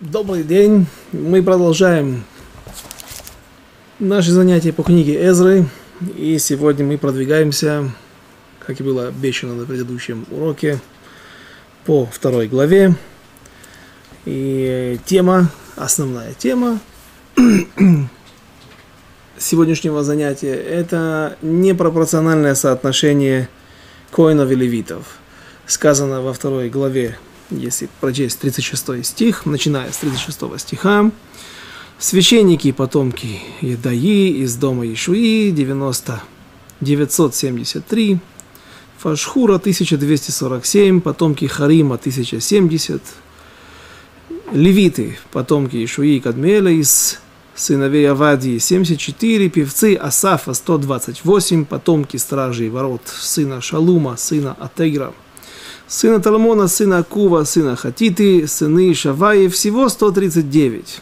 Добрый день! Мы продолжаем наши занятия по книге Эзры. И сегодня мы продвигаемся, как и было обещано на предыдущем уроке, по второй главе. И основная тема сегодняшнего занятия — это непропорциональное соотношение коинов и левитов. Сказано во второй главе. Если прочесть 36 стих, начиная с 36 стиха: «Священники, потомки Едаи из дома Ишуи, 973, Фашхура, 1247, потомки Харима, 1070, Левиты, потомки Ишуи и Кадмиэля из сыновей Авадии, 74, певцы Асафа, 128, потомки стражей ворот, сына Шалума, сына Атегра, сына Талмона, сына Акува, сына Хатиты, сыны Шаваи, всего 139.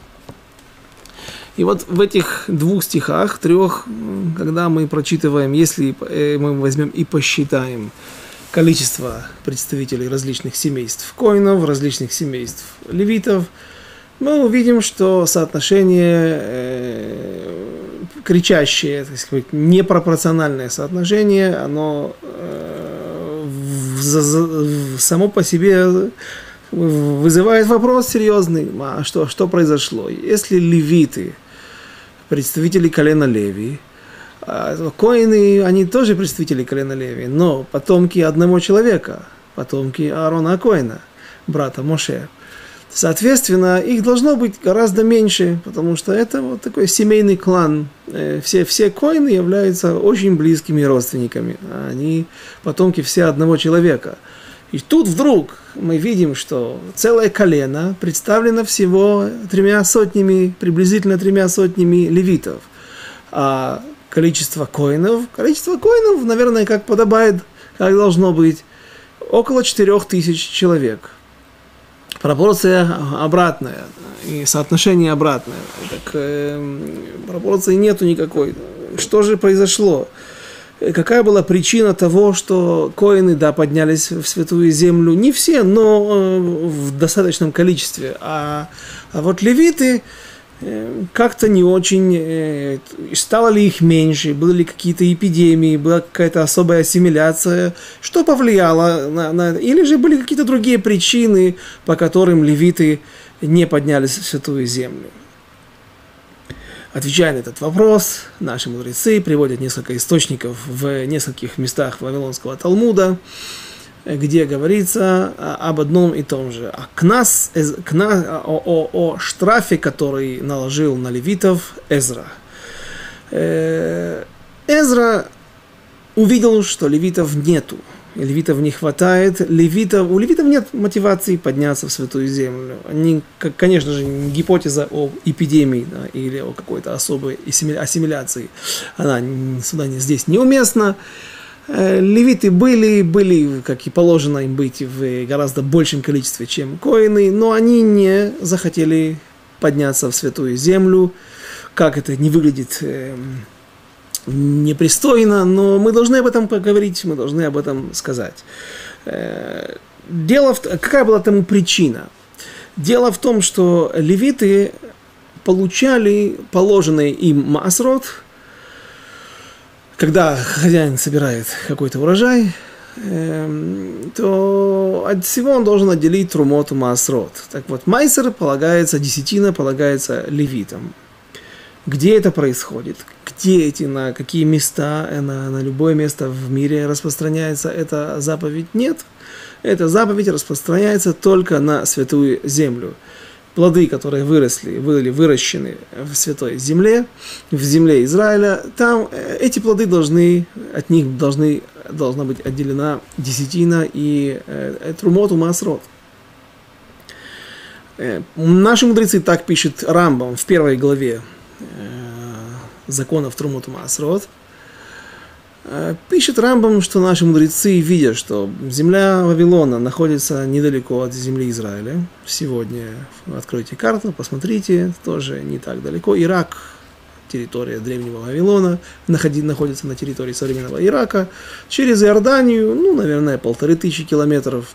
И вот в этих двух стихах, трех, когда мы прочитываем, если мы возьмем и посчитаем количество представителей различных семейств коинов, различных семейств левитов, мы увидим, что соотношение, кричащее, так сказать, непропорциональное соотношение, оно само по себе вызывает вопрос серьезный: а что произошло? Если левиты — представители колена Леви, коины — они тоже представители колена Леви, но потомки одного человека, потомки Аарона а-Коэна, брата Моше. Соответственно, их должно быть гораздо меньше, потому что это вот такой семейный клан. Все коины являются очень близкими родственниками. Они потомки все одного человека. И тут вдруг мы видим, что целое колено представлено всего 300, приблизительно 300 левитов. А количество коинов, наверное, как подобает, как должно быть, около 4000 человек. Пропорция обратная, и соотношение обратное. Так, пропорции нету никакой. Что же произошло? Какая была причина того, что коины, да, поднялись в святую землю? Не все, но в достаточном количестве. А вот левиты как-то не очень. Стало ли их меньше? Были ли какие-то эпидемии? Была какая-то особая ассимиляция? Что повлияло на это? Или же были какие-то другие причины, по которым левиты не поднялись в святую землю? Отвечая на этот вопрос, наши мудрецы приводят несколько источников в нескольких местах Вавилонского Талмуда, где говорится об одном и том же. О штрафе, который наложил на левитов Эзра. Эзра увидел, что левитов нету, левитов не хватает, у левитов нет мотивации подняться в святую землю. Они, конечно же, гипотеза о эпидемии, да, или о какой-то особой ассимиляции, она здесь неуместна. Левиты были, как и положено им быть, в гораздо большем количестве, чем коины, но они не захотели подняться в святую землю. Как это не выглядит непристойно, но мы должны об этом поговорить, мы должны об этом сказать. Какая была тому причина? Дело в том, что левиты получали положенный им маасрот. Когда хозяин собирает какой-то урожай, то от всего он должен отделить трумот маасрот. Так вот, майсер полагается, десятина полагается левитам. Где это происходит? На какие места, на любое место в мире распространяется эта заповедь? Нет. Эта заповедь распространяется только на святую землю. Плоды, которые были выращены в святой земле, в земле Израиля, там эти плоды должна быть отделена десятина и трумот умасрот. Наши мудрецы, так пишет Рамбам в первой главе законов трумот умасрот, пишет Рамбам, что наши мудрецы, видя, что земля Вавилона находится недалеко от земли Израиля, сегодня откройте карту, посмотрите, тоже не так далеко. Ирак, территория древнего Вавилона, находится на территории современного Ирака, через Иорданию, наверное, 1500 километров.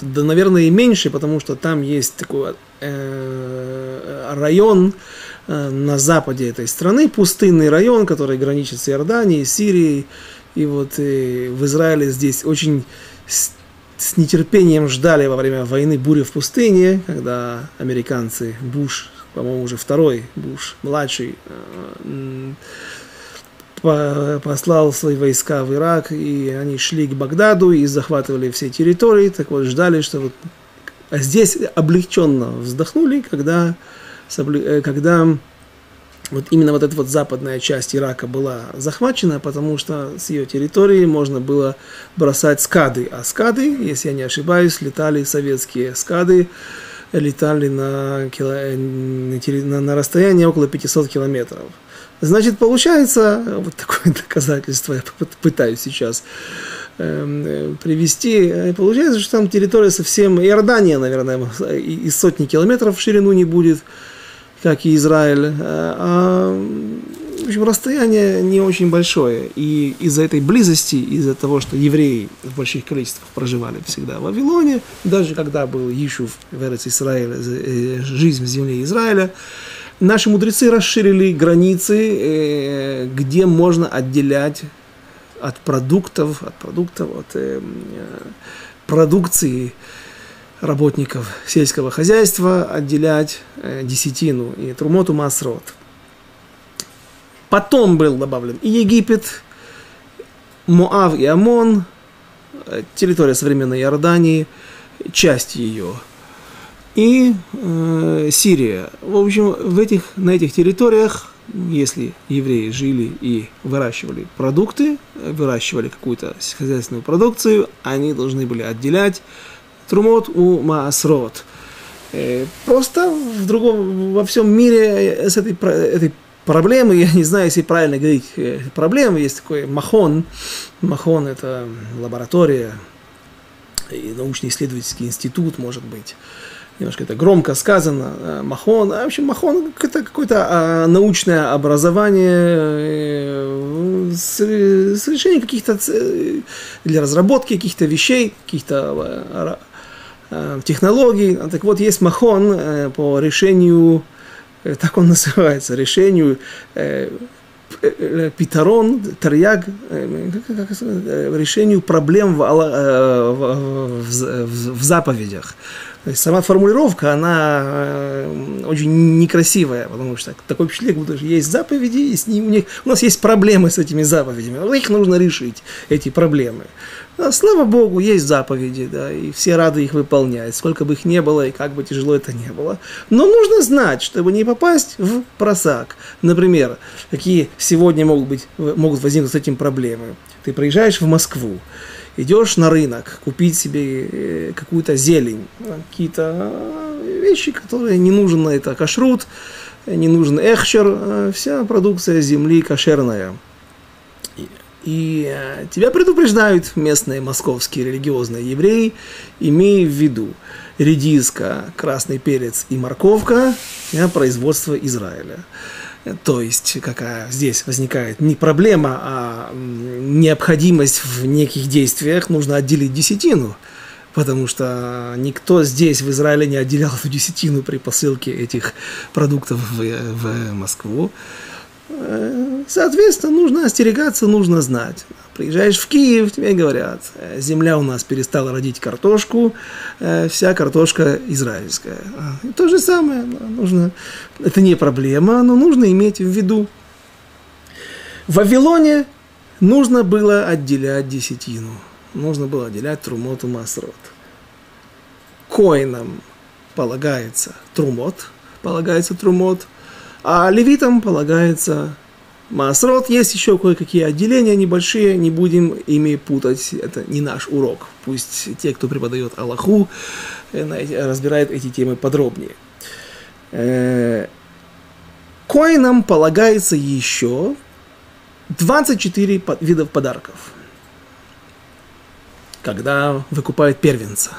да, наверное, и меньше, потому что там есть такой район на западе этой страны, пустынный район, который граничит с Иорданией, Сирией. И вот в Израиле здесь очень с нетерпением ждали во время войны бури в пустыне, когда американцы, Буш, по-моему, уже второй Буш, младший, послал свои войска в Ирак, и они шли к Багдаду и захватывали все территории. Так вот, ждали, что вот... А здесь облегченно вздохнули, когда вот именно вот эта вот западная часть Ирака была захвачена, потому что с ее территории можно было бросать скады. А скады, если я не ошибаюсь, летали советские скады, летали на расстояние около 500 километров. Значит, получается, вот такое доказательство я пытаюсь сейчас привести, получается, что там территория совсем, Иордания, наверное, и сотни километров в ширину не будет, как и Израиль, в общем, расстояние не очень большое, и из-за этой близости, из-за того, что евреи в больших количествах проживали всегда в Вавилоне, даже когда был Ишув в Эрец-Исраэль, жизнь в земле Израиля, наши мудрецы расширили границы, где можно отделять от продукции работников сельского хозяйства, отделять десятину и трумоту масрот. Потом был добавлен и Египет, Моав и Амон, территория современной Иордании, часть ее. И Сирия. В общем, на этих территориях, если евреи жили и выращивали продукты, выращивали какую-то сельскохозяйственную продукцию, они должны были отделять трумот у маасрот. Просто во всем мире с этой проблемой, я не знаю, если правильно говорить проблемы, есть такой махон. Махон – это лаборатория, научно-исследовательский институт, может быть. Немножко это громко сказано, махон. В общем, махон – это какое-то научное образование с решением каких-то, для разработки каких-то вещей, каких-то технологий. Так вот, есть махон по решению, так он называется, решению питарон, тарьяг, решению проблем в заповедях. То есть сама формулировка, она очень некрасивая, потому что такой человек, будто есть заповеди, и у нас есть проблемы с этими заповедями, их нужно решить, эти проблемы. Но, слава Богу, есть заповеди, да, и все рады их выполнять, сколько бы их не было, и как бы тяжело это не было. Но нужно знать, чтобы не попасть в просак. Например, какие сегодня могут возникнуть с этим проблемы. Ты приезжаешь в Москву, идешь на рынок купить себе какую-то зелень, какие-то вещи, которые не нужны. Это кашрут, не нужен эхшер, вся продукция земли кошерная. И тебя предупреждают местные московские религиозные евреи, имея в виду редиска, красный перец и морковка – производство Израиля. То есть, какая здесь возникает не проблема, а необходимость в неких действиях, нужно отделить десятину, потому что никто здесь в Израиле не отделял эту десятину при посылке этих продуктов в Москву. Соответственно, нужно остерегаться, нужно знать. Приезжаешь в Киев, тебе говорят, земля у нас перестала родить картошку, вся картошка израильская. И то же самое, нужно, это не проблема, но нужно иметь в виду. В Вавилоне нужно было отделять десятину, нужно было отделять трумот и масрот. Коинам полагается трумот, а левитам полагается масрот. Есть еще кое-какие отделения небольшие, не будем ими путать, это не наш урок. Пусть те, кто преподает Аллаху, разбирают эти темы подробнее. Коинам полагается еще 24 видов подарков, когда выкупают первенца.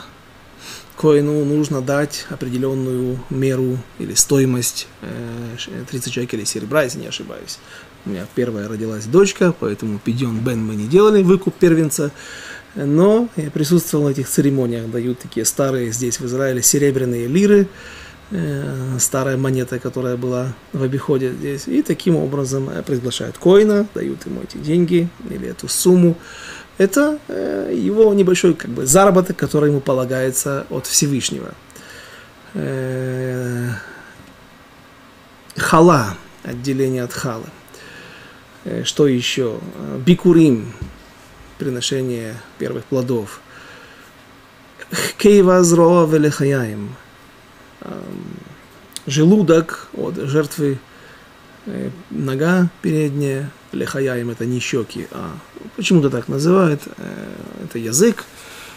Коину нужно дать определенную меру или стоимость 30 шекелей серебра, если не ошибаюсь. У меня первая родилась дочка, поэтому пидьон бен мы не делали, выкуп первенца. но я присутствовал на этих церемониях, дают такие старые здесь в Израиле серебряные лиры, старая монета, которая была в обиходе здесь, и таким образом приглашают коэна, дают ему эти деньги или эту сумму. Это его небольшой как бы заработок, который ему полагается от Всевышнего. Хала, отделение от халы. Что еще? Бикурим, приношение первых плодов. Хкейва зроа велехаяим, желудок от жертвы, нога передняя, лехаяим — это не щеки, а почему-то так называют, это язык.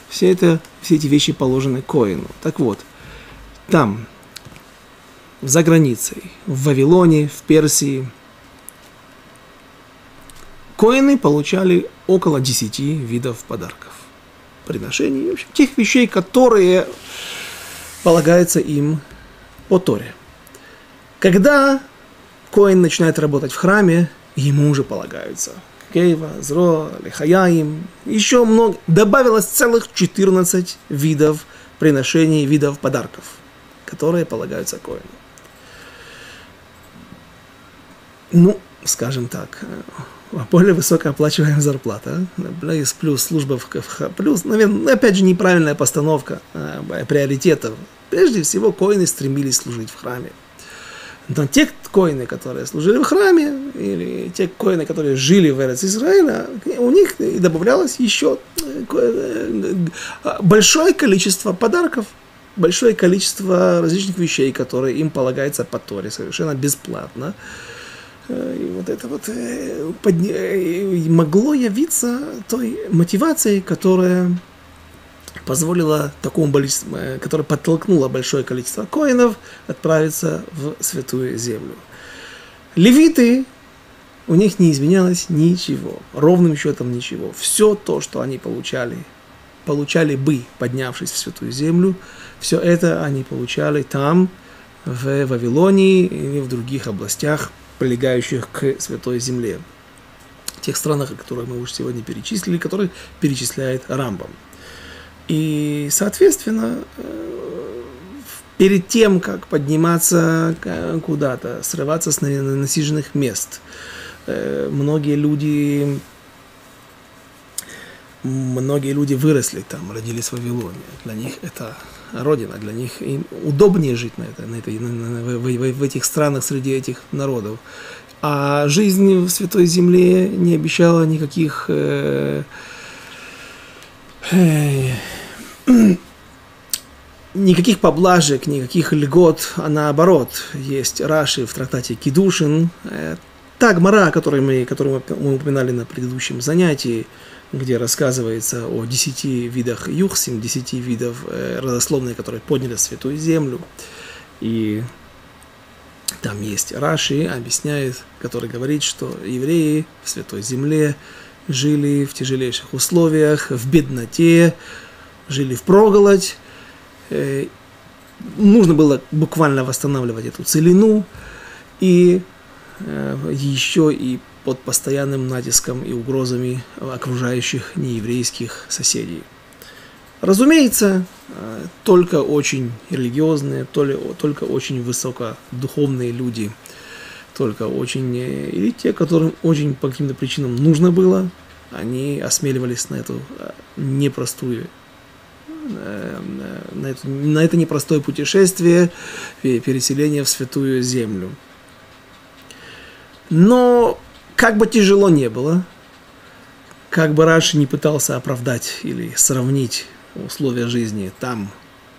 Все эти вещи положены коэну. Так вот, там, за границей, в Вавилоне, в Персии, коэны получали около 10 видов подарков, приношений, в общем, тех вещей, которые полагается им по Торе. Когда коэн начинает работать в храме, ему уже полагаются кейва, зро, лехаяим, еще много. Добавилось целых 14 видов приношений, видов подарков, которые полагаются коэну. Ну, скажем так, более высокооплачиваемая зарплата, плюс служба в КФХ, плюс, наверное, опять же, неправильная постановка приоритетов. Прежде всего, коэны стремились служить в храме. Но те коэны, которые служили в храме, или те коэны, которые жили в Эрец Израиля, у них добавлялось еще большое количество подарков, большое количество различных вещей, которые им полагается по Торе совершенно бесплатно. И вот это вот могло явиться той мотивацией, которая позволила такому количеству, которая подтолкнула большое количество коэнов отправиться в святую землю. Левиты, у них не изменялось ничего, ровным счетом ничего. Все то, что они получали бы, поднявшись в святую землю, все это они получали там, в Вавилонии или в других областях, прилегающих к Святой Земле, в тех странах, которые мы уже сегодня перечислили, которые перечисляет Рамбам. И, соответственно, перед тем, как подниматься куда-то, срываться с насиженных мест, многие люди... Многие люди выросли там, родились в Вавилоне. Для них это родина, для них им удобнее жить в этих странах, среди этих народов. А жизнь в Святой Земле не обещала никаких никаких поблажек, никаких льгот, а наоборот. Есть Раши в трактате Кидушин, та гмара, которую мы упоминали на предыдущем занятии, где рассказывается о 10 видах юхсим, 10 видов родословной, которые подняли святую землю. И там есть Раши, объясняет, который говорит, что евреи в святой земле жили в тяжелейших условиях, в бедноте, жили впроголодь. Нужно было буквально восстанавливать эту целину, и еще и под постоянным натиском и угрозами окружающих нееврейских соседей. Разумеется, только очень религиозные, только очень высокодуховные люди, только очень... Или те, которым очень по каким-то причинам нужно было, они осмеливались на эту непростую... На это непростое путешествие, переселение в Святую Землю. Но... Как бы тяжело не было, как бы Раши не пытался оправдать или сравнить условия жизни там,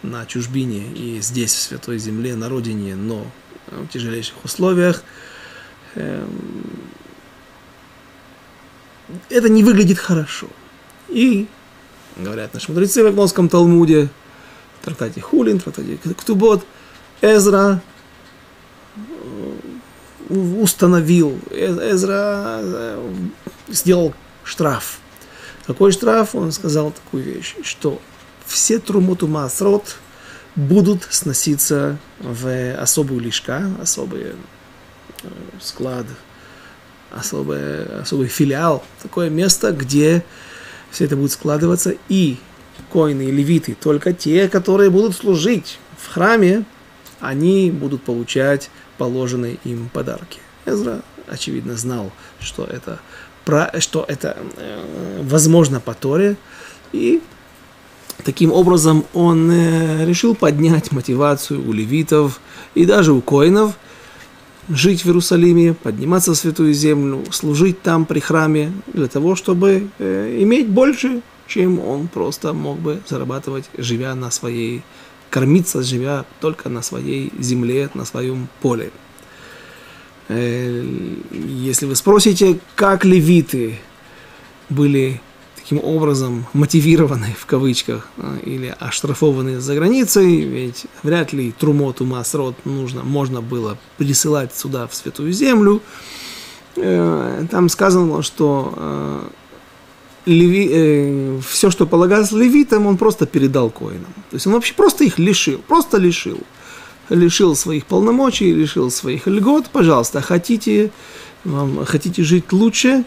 на чужбине, и здесь, в Святой Земле, на родине, но в тяжелейших условиях, это не выглядит хорошо. И, говорят наши мудрецы в Вавилонском Талмуде, в трактате Хулин, в трактате Ктубот, Эзра установил, Эзра сделал штраф. Какой штраф? Он сказал такую вещь, что все трумот умасрот будут сноситься в особую лишка, особый склад, особый филиал, такое место, где все это будет складываться, и коины и левиты, только те, которые будут служить в храме, они будут получать положенные им подарки. Эзра, очевидно, знал, что это возможно по Торе, и таким образом он решил поднять мотивацию у левитов и даже у коинов жить в Иерусалиме, подниматься в Святую Землю, служить там при храме, для того, чтобы иметь больше, чем он просто мог бы зарабатывать, живя на своей, кормиться, живя только на своей земле, на своем поле. Если вы спросите, как левиты были таким образом мотивированы, в кавычках, или оштрафованы за границей, ведь вряд ли трумот умасрот можно было присылать сюда, в Святую Землю, там сказано, что все, что полагалось левитам, он просто передал коинам. То есть он вообще просто их лишил, лишил своих полномочий, лишил своих льгот. Пожалуйста, хотите жить лучше,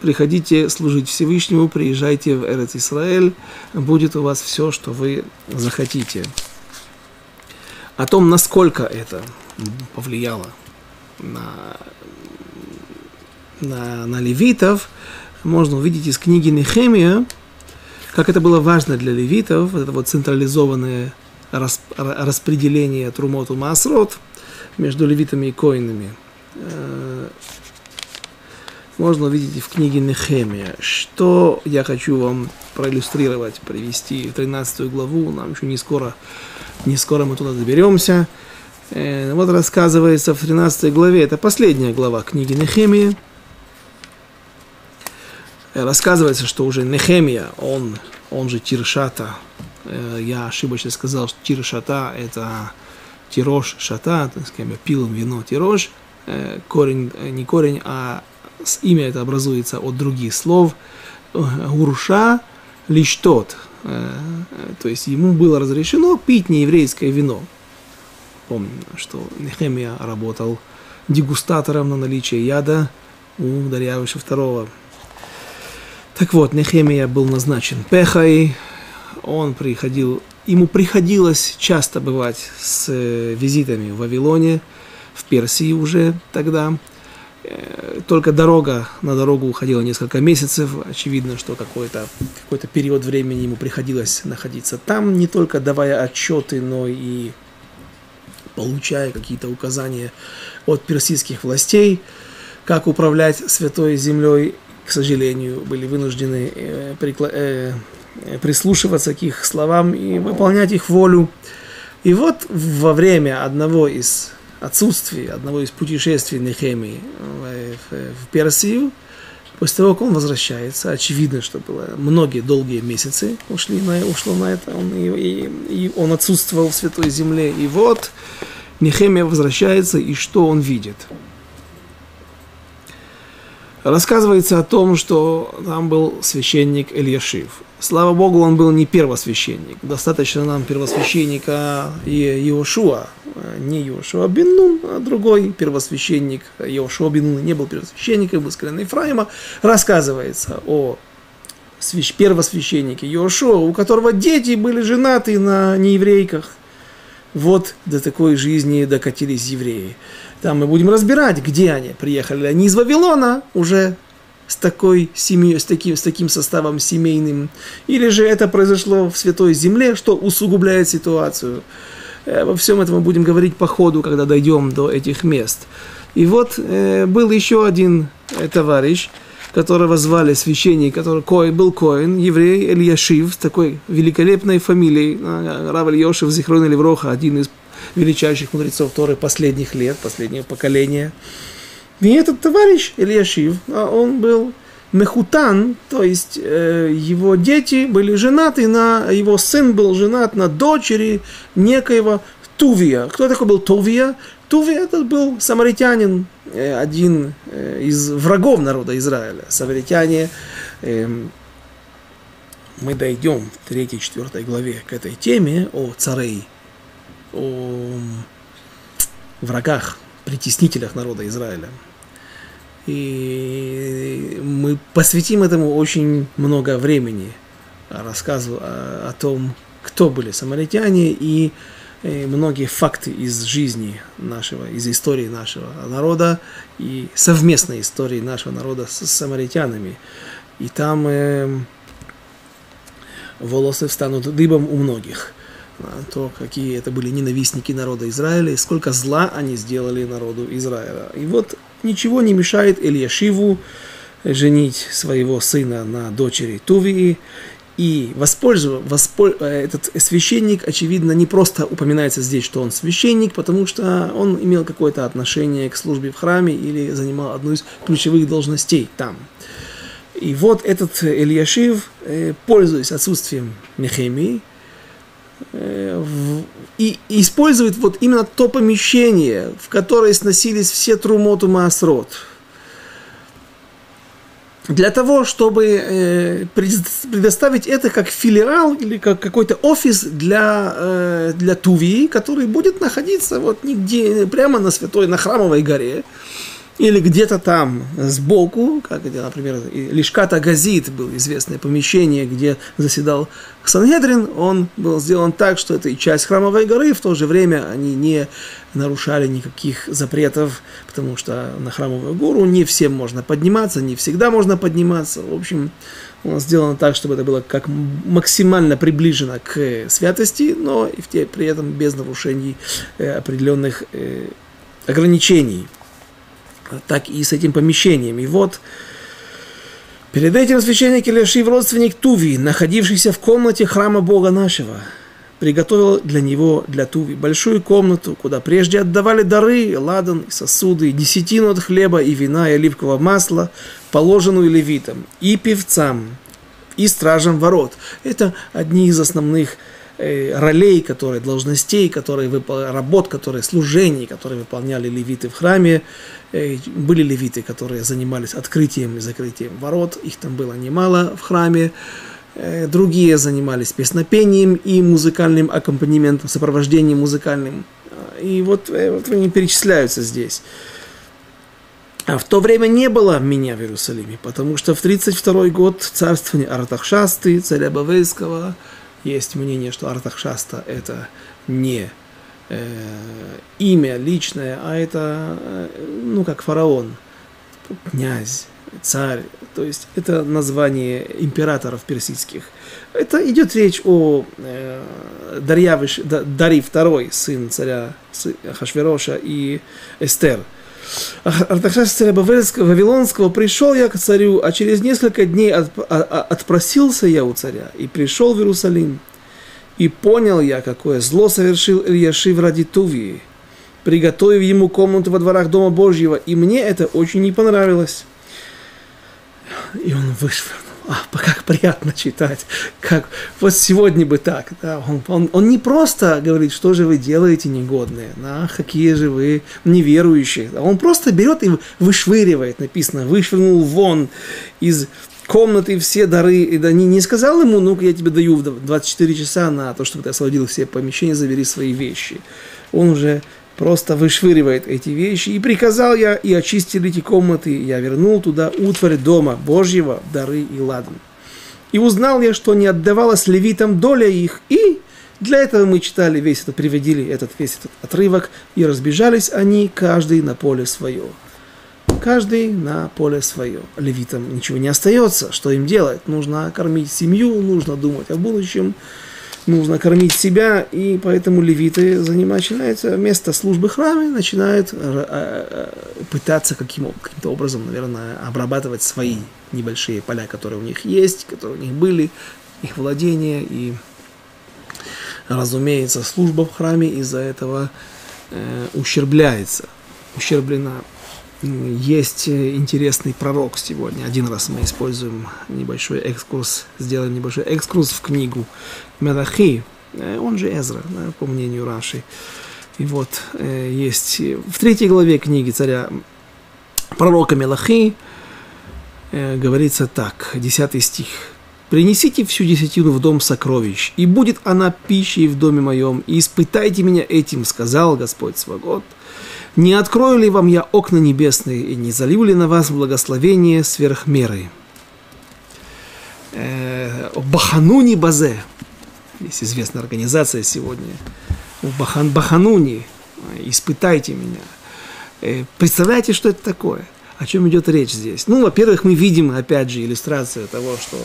приходите служить Всевышнему, приезжайте в Эрец-Исраэль, будет у вас все, что вы захотите. О том, насколько это повлияло на левитов, можно увидеть из книги Нехемия, как это было важно для левитов, это вот централизованное распределение трумот умасрот между левитами и коинами. Можно увидеть в книге Нехемия. Что я хочу вам проиллюстрировать, привести в 13 главу, нам еще не скоро мы туда доберемся. Вот рассказывается в 13 главе, это последняя глава книги Нехемии. Рассказывается, что уже Нехемия, он же Тиршата, я ошибочно сказал, что Тиршата это Тирош-Шата, то есть как бы пил вино Тирош, корень, не корень, а имя это образуется от других слов, Урша лишь тот, то есть ему было разрешено пить нееврейское вино. Помним, что Нехемия работал дегустатором на наличие яда у Дарьявыша II. Так вот, Нехемия был назначен Пехой, ему приходилось часто бывать с визитами в Вавилоне, в Персии уже тогда. Только на дорогу уходило несколько месяцев. Очевидно, что какой-то период времени ему приходилось находиться там, не только давая отчеты, но и получая какие-то указания от персидских властей, как управлять Святой Землей. К сожалению, были вынуждены прислушиваться к их словам и выполнять их волю. И вот во время одного из путешествий Нехемии в Персию, после того, как он возвращается, очевидно, что было многие долгие месяцы ушло на это, он отсутствовал в Святой Земле. И вот Нехемия возвращается, и что он видит? Рассказывается о том, что там был священник Эльяшив. Слава Богу, он был не первосвященник. Достаточно нам первосвященника Йошуа. Не Йошуа бен Нун, а другой первосвященник. Йошуа бен Нун не был первосвященником, из колена Ефраима. Рассказывается о первосвященнике Йошуа, у которого дети были женаты на нееврейках. Вот до такой жизни докатились евреи. Там мы будем разбирать, где они. Приехали они из Вавилона уже с такой семьей, с таким составом семейным. Или же это произошло в Святой Земле, что усугубляет ситуацию. Во всем этом мы будем говорить по ходу, когда дойдем до этих мест. И вот был еще один товарищ, которого звали священник, который был коэн, еврей Эльяшив, с такой великолепной фамилией, Рав Эльяшив Зихрон Левроха, один из величайших мудрецов Торы последних лет, последнего поколения. И этот товарищ Эльяшив, он был мехутан, то есть его дети были женаты его сын был женат на дочери некоего Тувия. Кто такой был Тувия? Тувия этот был самаритянин, один из врагов народа Израиля. Самаритяне, мы дойдем в 3-4 главе к этой теме о царей, о врагах, притеснителях народа Израиля. И мы посвятим этому очень много времени, рассказу о том, кто были самаритяне, и многие факты из жизни нашего, из истории нашего народа и совместной истории нашего народа с самаритянами. И там волосы встанут дыбом у многих. То, какие это были ненавистники народа Израиля, и сколько зла они сделали народу Израиля. И вот ничего не мешает Элиешиву женить своего сына на дочери Тувии. И этот священник, очевидно, не просто упоминается здесь, что он священник, потому что он имел какое-то отношение к службе в храме или занимал одну из ключевых должностей там. И вот этот Элиешив, пользуясь отсутствием Нехемии, и использует вот именно то помещение, в которое сносились все трумот и маасрот, для того, чтобы предоставить это как филиал или как какой-то офис для Тувии, который будет находиться вот нигде, прямо на святой, на храмовой горе, или где-то там сбоку, как, например, Лишкат Агазит было известное помещение, где заседал Санхедрин. Он был сделан так, что это и часть храмовой горы, в то же время они не нарушали никаких запретов, потому что на храмовую гору не всем можно подниматься, не всегда можно подниматься. В общем, он сделан так, чтобы это было как максимально приближено к святости, но и при этом без нарушений определенных ограничений. Так и с этим помещением. И вот перед этим священник Элиешив, родственник Тувии, находившийся в комнате храма Бога нашего, приготовил для него, для Тувии, большую комнату, куда прежде отдавали дары, ладан, сосуды, десятину от хлеба и вина и оливкового масла, положенную левитам и певцам, и стражам ворот. Это одни из основных ролей, которые, должностей, которые, работ, которые, служений, которые выполняли левиты в храме. Были левиты, которые занимались открытием и закрытием ворот, их там было немало в храме. Другие занимались песнопением и музыкальным аккомпанементом, сопровождением музыкальным. И вот они перечисляются здесь. А в то время не было меня в Иерусалиме, потому что в 32-й год царствования Артахшасты, царя Бавельского. Есть мнение, что Артахшаста – это не имя личное, а это, ну, как фараон, князь, царь. То есть это название императоров персидских. Это идет речь о Дарьи II, сын царя Ахашвероша и Эстер. Артахшаст, царя Вавилонского, пришел я к царю, а через несколько дней отпросился я у царя и пришел в Иерусалим. И понял я, какое зло совершил Элиешив ради Тувии, приготовив ему комнату во дворах Дома Божьего, и мне это очень не понравилось. И он вышвырнул. Как приятно читать, как вот сегодня бы так. Да? Он не просто говорит, что же вы делаете, негодные, да? Какие же вы неверующие. Он просто берет и вышвыривает, написано, вышвырнул вон из комнаты все дары. И да, не сказал ему, ну-ка я тебе даю 24 часа на то, чтобы ты освободил все помещения, забери свои вещи. Он уже просто вышвыривает эти вещи. «И приказал я, и очистил эти комнаты, и я вернул туда утварь дома Божьего, дары и ладан. И узнал я, что не отдавалась левитам доля их». И для этого мы читали весь этот, приводили этот весь этот отрывок. «И разбежались они, каждый на поле свое». Каждый на поле свое. Левитам ничего не остается. Что им делать? Нужно кормить семью, нужно думать о будущем. Нужно кормить себя, и поэтому левиты начинаются вместо службы храма, начинают пытаться каким-то образом, наверное, обрабатывать свои небольшие поля, которые у них есть, которые у них были, их владения. И, разумеется, служба в храме из-за этого ущерблена. Есть интересный пророк сегодня. Один раз мы используем небольшой экскурс, сделаем небольшой экскурс в книгу Мелахи, он же Эзра, по мнению Раши. И вот есть в 3 главе книги царя пророка Мелахи говорится так, 10 стих. Принесите всю десятину в дом сокровищ, и будет она пищей в доме моем, и испытайте меня этим, сказал Господь Саваоф. Не открою ли вам я окна небесные, и не залью ли на вас благословение сверх меры? Бахануни Базе, есть известная организация сегодня, Бахануни, испытайте меня. Представляете, что это такое? О чем идет речь здесь? Ну, во-первых, мы видим, опять же, иллюстрацию того, что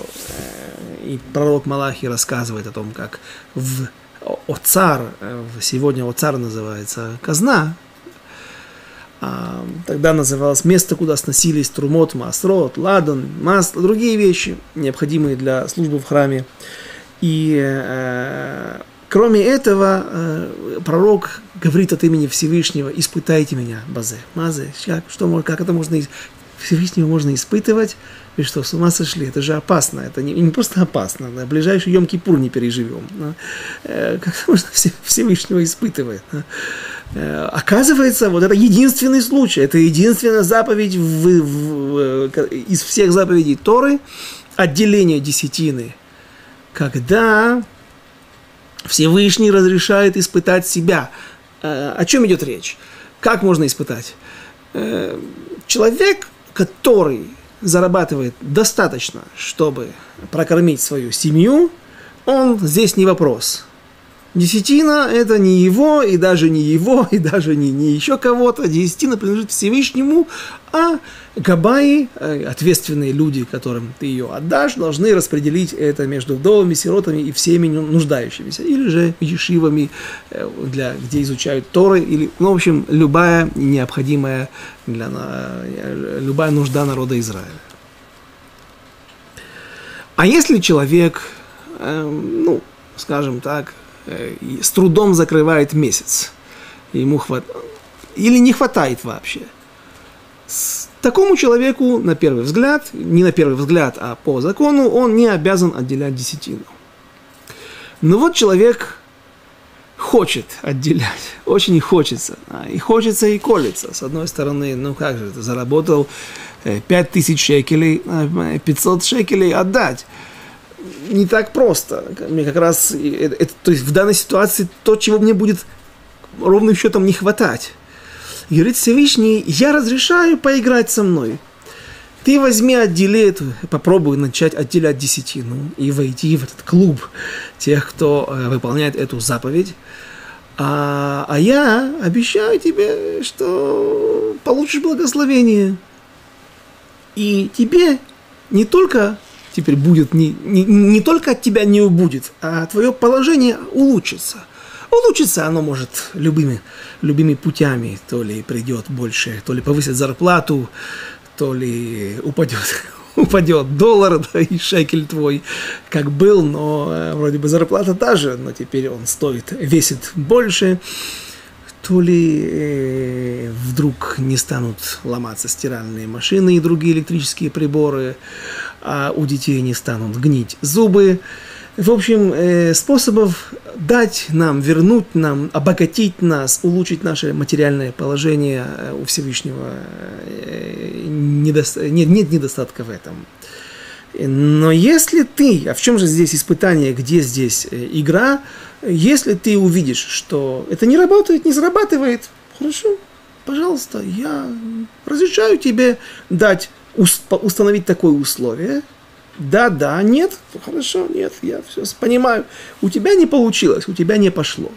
и пророк Малахий рассказывает о том, как в Оцар, сегодня Оцар называется казна, тогда называлось место, куда сносились трумот, масрот, ладан, масло, другие вещи, необходимые для службы в храме. И кроме этого, пророк говорит от имени Всевышнего: испытайте меня, Базе. Мазе, как это можно Всевышнего можно испытывать? Вы что, с ума сошли? Это же опасно. Это не просто опасно. Да? Ближайший Йом-Кипур не переживем. Да? Как можно Всевышнего испытывать? Да? Оказывается, вот это единственный случай. Это единственная заповедь из всех заповедей Торы. Отделение десятины. Когда Всевышний разрешает испытать себя. О чем идет речь? Как можно испытать? Человек, который зарабатывает достаточно, чтобы прокормить свою семью, он здесь не вопрос. Десятина – это не его, и даже не его, и даже не еще кого-то. Десятина принадлежит Всевышнему, а габаи, ответственные люди, которым ты ее отдашь, должны распределить это между вдовами, сиротами и всеми нуждающимися. Или же ешивами, где изучают Торы, или, ну, в общем, любая необходимая, любая нужда народа Израиля. А если человек, ну, скажем так, с трудом закрывает месяц, ему или не хватает вообще. Такому человеку, на первый взгляд, не на первый взгляд, а по закону, он не обязан отделять десятину. Но вот человек хочет отделять, очень хочется, и хочется, и колется. С одной стороны, ну как же, ты заработал 5000 шекелей, 500 шекелей отдать. Не так просто. Мне как раз, то есть в данной ситуации то, чего мне будет ровным счетом не хватать. Говорит Всевышний: я разрешаю поиграть со мной. Ты возьми, попробуй начать отделять десятину и войти в этот клуб тех, кто выполняет эту заповедь. А я обещаю тебе, что получишь благословение. И тебе не только... Теперь будет не только от тебя не убудет, а твое положение улучшится. Улучшится оно может любыми путями. То ли придет больше, то ли повысит зарплату, то ли упадет доллар, да, и шекель твой, как был, но вроде бы зарплата та же, но теперь он весит больше. То ли вдруг не станут ломаться стиральные машины и другие электрические приборы, а у детей не станут гнить зубы. В общем, способов дать нам, вернуть нам, обогатить нас, улучшить наше материальное положение у Всевышнего нет недостатка в этом. Но если ты, а в чем же здесь испытание, где здесь игра, если ты увидишь, что это не работает, не зарабатывает, хорошо, пожалуйста, я разрешаю тебе установить такое условие. Да, нет, хорошо, нет, я все понимаю. У тебя не получилось, у тебя не пошло.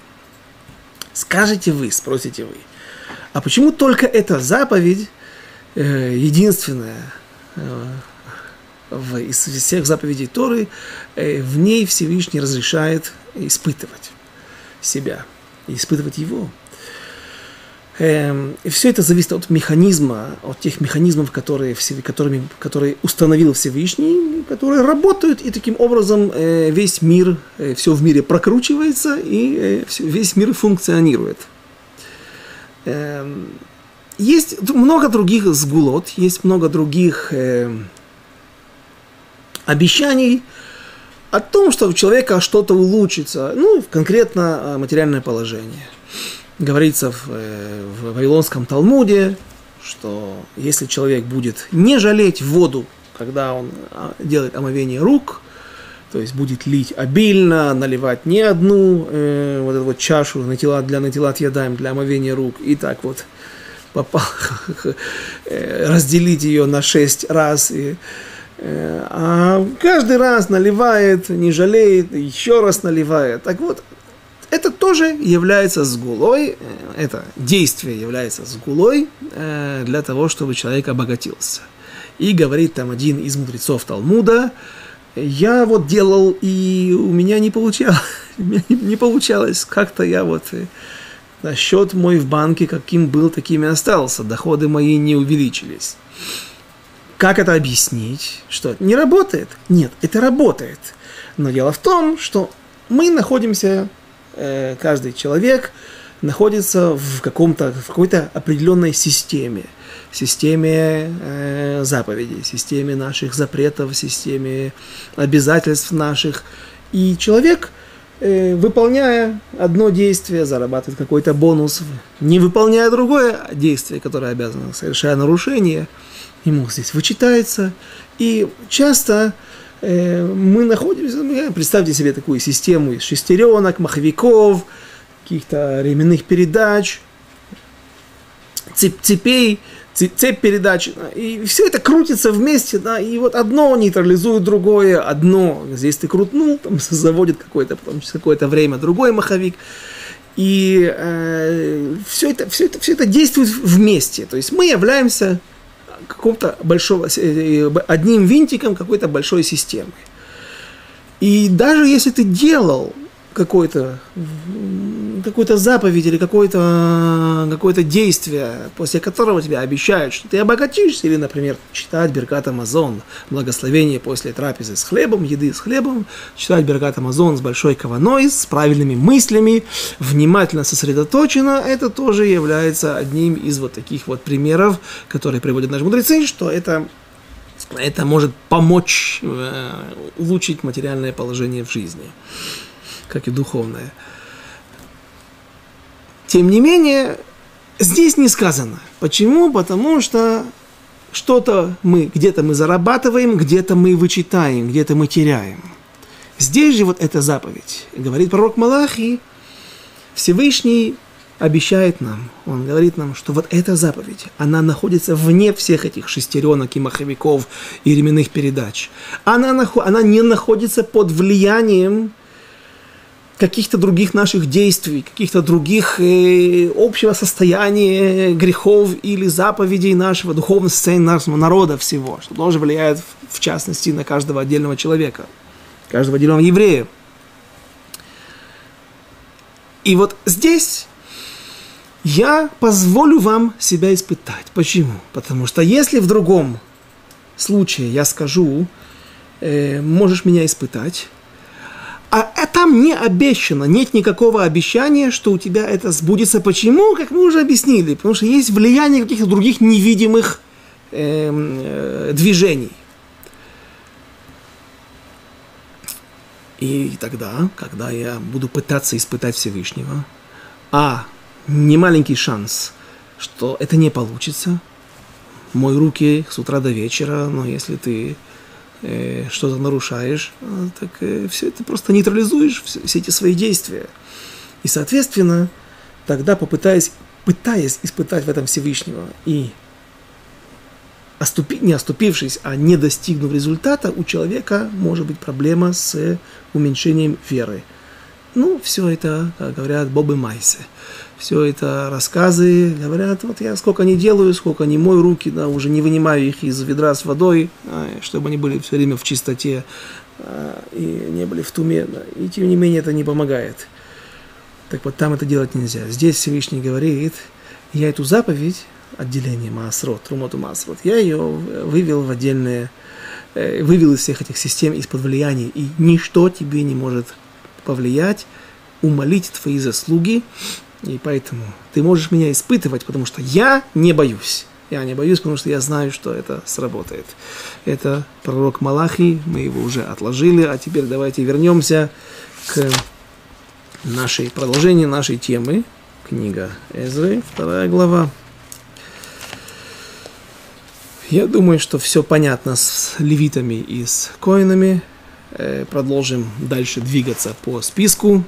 Скажете вы, спросите вы, а почему только эта заповедь единственная из всех заповедей Торы, в ней Всевышний разрешает испытывать себя, испытывать его. И все это зависит от механизма, от тех механизмов, которые установил Всевышний, которые работают, и таким образом весь мир, все в мире прокручивается, и весь мир функционирует. Есть много других сгулот, есть много других обещаний о том, что у человека что-то улучшится, ну, конкретно материальное положение. Говорится в Вавилонском Талмуде, что если человек будет не жалеть воду, когда он делает омовение рук, То есть будет лить обильно, наливать не одну вот эту вот чашу для натилат ядаем, для омовения рук, и так вот разделить ее на 6 раз, а каждый раз наливает, не жалеет, еще раз наливает. Так вот, это тоже является сгулой, это действие является сгулой для того, чтобы человек обогатился. И говорит там один из мудрецов Талмуда: я вот делал, и у меня не получалось, как-то я вот, счет мой в банке каким был, таким и остался, доходы мои не увеличились. Как это объяснить? Что это не работает? Нет, это работает. Но дело в том, что мы находимся, каждый человек находится в какой-то определенной системе. Системе заповедей, системе наших запретов, системе обязательств наших. И человек, выполняя одно действие, зарабатывает какой-то бонус, не выполняя другое действие, которое обязано, совершая нарушение, ему здесь вычитается. И часто мы находимся, представьте себе такую систему из шестеренок, маховиков, каких-то ременных передач, цепей, цепь передач, и все это крутится вместе, да, и вот одно нейтрализует другое, одно здесь ты крутнул, там заводит какое-то, потом через какое-то время другой маховик, и все это действует вместе, то есть мы являемся одним винтиком какой-то большой системы. И даже если ты делал какую-то заповедь или какое-то действие, после которого тебя обещают, что ты обогатишься, или, например, читать Беркат Амазон, благословение после трапезы с хлебом, еды с хлебом, читать Беркат Амазон с большой каваной, с правильными мыслями, внимательно сосредоточено, это тоже является одним из вот таких вот примеров, которые приводят наши мудрецы, что это может помочь улучшить материальное положение в жизни, как и духовное. Тем не менее, здесь не сказано. Почему? Потому что где-то мы зарабатываем, где-то мы вычитаем, где-то мы теряем. Здесь же вот эта заповедь. Говорит пророк Малахи, Всевышний обещает нам, он говорит нам, что вот эта заповедь, она находится вне всех этих шестеренок и маховиков и ременных передач. Она не находится под влиянием каких-то других наших действий, каких-то других общего состояния грехов или заповедей нашего духовного состояния нашего народа всего, что тоже влияет, в частности, на каждого отдельного человека, каждого отдельного еврея. И вот здесь я позволю вам себя испытать. Почему? Потому что если в другом случае я скажу, можешь меня испытать, а там не обещано, нет никакого обещания, что у тебя это сбудется. Почему? Как мы уже объяснили. Потому что есть влияние каких-то других невидимых движений. И тогда, когда я буду пытаться испытать Всевышнего, не маленький шанс, что это не получится, мои руки с утра до вечера, но если ты что-то нарушаешь, так все это просто нейтрализуешь, все эти свои действия. И, соответственно, тогда, пытаясь испытать в этом Всевышнего и не оступившись, а не достигнув результата, у человека может быть проблема с уменьшением веры. Ну, все это, как говорят, бобы майсы. Все это рассказы, говорят, вот я сколько не делаю, сколько не мою руки, да, уже не вынимаю их из ведра с водой, чтобы они были все время в чистоте и не были в туме. Да, и тем не менее это не помогает. Так вот, там это делать нельзя. Здесь Всевышний говорит, я эту заповедь, отделение Маасрот, Трумоту Маасрот, я ее вывел из всех этих систем из-под влияния, и ничто тебе не может повлиять, умолить твои заслуги, и поэтому ты можешь меня испытывать, потому что я не боюсь. Я не боюсь, потому что я знаю, что это сработает. Это пророк Малахи, мы его уже отложили, а теперь давайте вернемся к продолжению нашей темы. Книга Эзры, 2 глава. Я думаю, что все понятно с левитами и с коинами. Продолжим дальше двигаться по списку.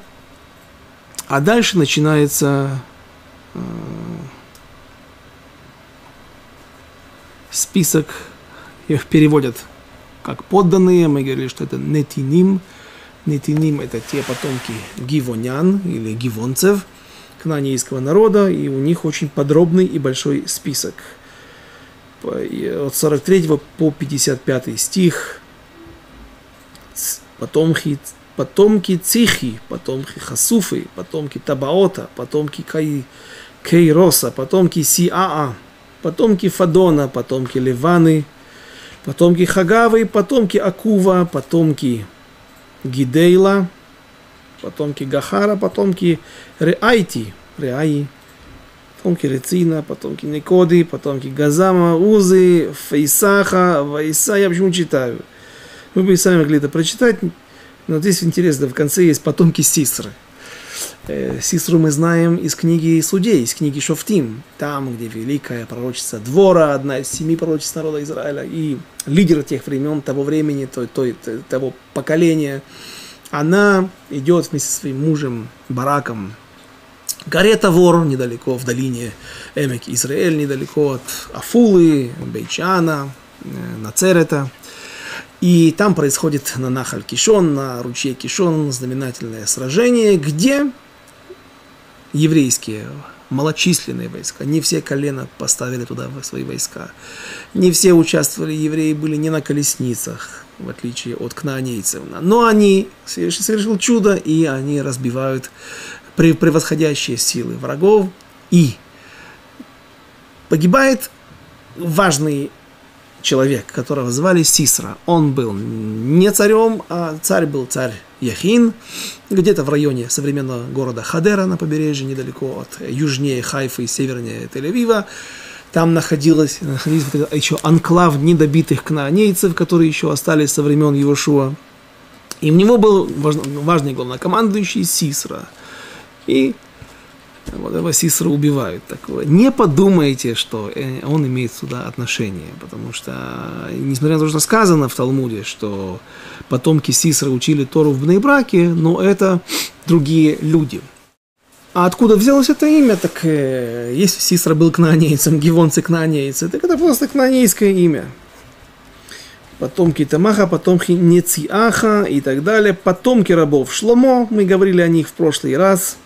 А дальше начинается список, их переводят как подданные. Мы говорили, что это нетиним. Нетиним — это те потомки гивонян или гивонцев, кнаанейского народа, и у них очень подробный и большой список. От 43 по 55 стих. Потомки Цихи, потомки Хасуфы, потомки Табаота, потомки Кейроса, потомки Сиаа, потомки Фадона, потомки Леваны, потомки Хагавы, потомки Акува, потомки Гидейла, потомки Гахара, потомки Реайти, Реаи, потомки Рецина, потомки Никоды, потомки Газама, Узы, Фейсаха, Вайса. Я почему читаю? Вы бы сами могли это прочитать, но здесь интересно, в конце есть потомки Сисры. Сисру мы знаем из книги Судей, из книги Шофтим, там, где великая пророчица Двора, одна из 7 пророчеств народа Израиля, и лидер тех времен, того времени, того поколения, она идет вместе со своим мужем Бараком к горе Тавор, недалеко в долине Эмек Израиль, недалеко от Афулы, Бейчана, Нацерета. И там происходит на Нахаль Кишон, на ручье Кишон, знаменательное сражение, где еврейские малочисленные войска, не все колена поставили туда свои войска, не все участвовали, евреи были не на колесницах, в отличие от кнаанейцев. Но они совершили чудо, и они разбивают превосходящие силы врагов, и погибает важный человек, которого звали Сисра. Он был не царем, а царь был царь Яхин, где-то в районе современного города Хадера, на побережье, недалеко от южнее Хайфы и севернее Тель-Авива. Там находились еще анклав недобитых кнаанейцев, которые еще остались со времен Йошуа. И у него был важный главнокомандующий Сисра. И вот этого Сисра убивают. Так, не подумайте, что он имеет сюда отношение, потому что, несмотря на то, что сказано в Талмуде, что потомки Сисра учили Тору в Бней-Браке, но это другие люди. А откуда взялось это имя? Так если Сисра был кнаанейцем, гивонцы кнаанейцы, так это просто кнаанейское имя. Потомки Тамаха, потомки Нециаха и так далее. Потомки рабов Шломо, мы говорили о них в прошлый раз.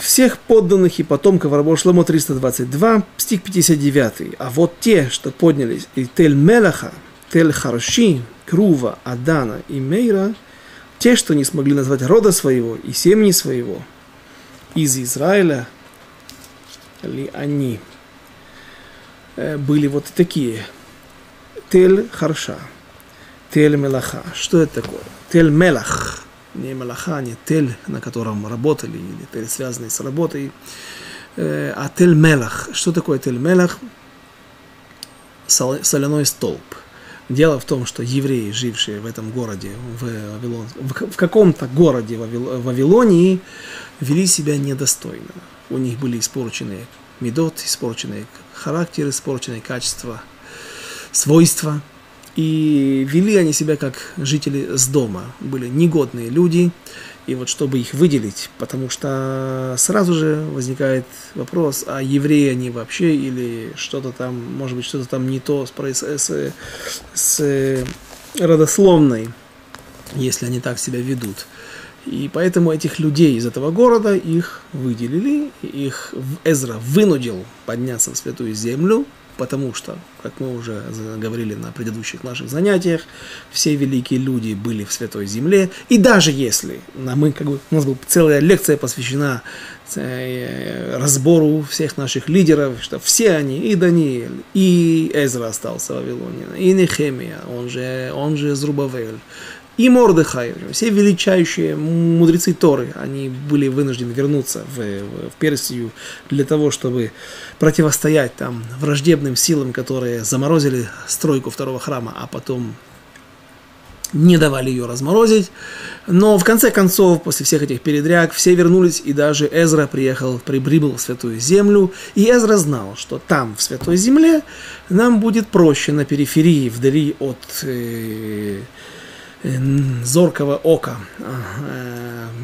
Всех подданных и потомков рабов Шломо 322, стих 59. А вот те, что поднялись и Тель-Мелаха, Тель-Харши, Крува, Адана и Мейра, те, что не смогли назвать рода своего и семьи своего, из Израиля ли они? Были вот такие. Тель-Харша, Тель-Мелаха. Что это такое? Тель-Мелах. Не Мелаха, не Тель, на котором работали, или Тель, связанный с работой, а Тель-Мелах. Что такое Тель-Мелах? Соляной столб. Дело в том, что евреи, жившие в этом городе, в каком-то городе Вавилонии, вели себя недостойно. У них были испорченные медот, испорченные характеры, испорченные качества, свойства. И вели они себя как жители с дома, были негодные люди, и вот чтобы их выделить, потому что сразу же возникает вопрос, а евреи они вообще, или что-то там, может быть, что-то там не то с родословной, если они так себя ведут. И поэтому этих людей из этого города их выделили, их Эзра вынудил подняться в святую землю, потому что, как мы уже говорили на предыдущих наших занятиях, все великие люди были в Святой Земле. И даже если у нас была целая лекция посвящена разбору всех наших лидеров, что все они, и Даниил, и Эзра остался в Вавилоне, и Нехемия, он же Зрубавель, и Мордехай, все величайшие мудрецы Торы, они были вынуждены вернуться в Персию для того, чтобы противостоять там враждебным силам, которые заморозили стройку второго храма, а потом не давали ее разморозить. Но в конце концов, после всех этих передряг, все вернулись, и даже Эзра прибыл в Святую Землю. И Эзра знал, что там, в Святой Земле, нам будет проще на периферии, вдали от зоркого ока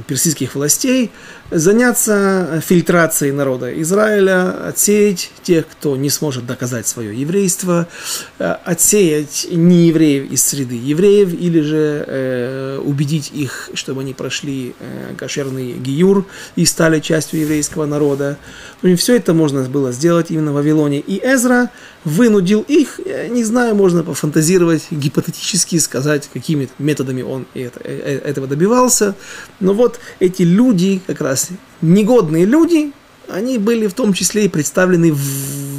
персидских властей, заняться фильтрацией народа Израиля, отсеять тех, кто не сможет доказать свое еврейство, отсеять неевреев из среды евреев, или же убедить их, чтобы они прошли кошерный гиюр и стали частью еврейского народа. И все это можно было сделать именно в Вавилоне. И Эзра вынудил их, не знаю, можно пофантазировать, гипотетически сказать, какими методами он этого добивался. Но вот эти люди, как раз негодные люди, они были в том числе и представлены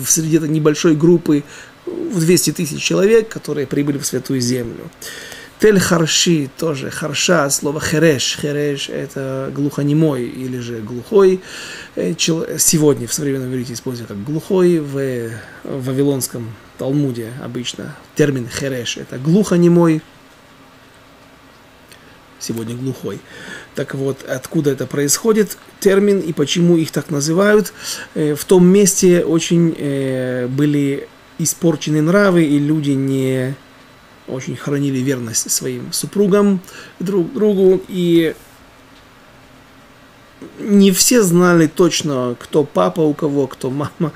среди этой небольшой группы в 200 тысяч человек, которые прибыли в Святую Землю. Тель-Харши тоже, Харша, слово Хереш. Хереш – это глухонемой или же глухой. Сегодня в современном иврите используется как глухой. В вавилонском Талмуде обычно термин Хереш – это глухонемой. Сегодня глухой. Так вот, откуда это происходит, термин, и почему их так называют. В том месте очень были испорчены нравы, и люди не очень хранили верность своим супругам, друг другу, и не все знали точно, кто папа у кого, кто мама.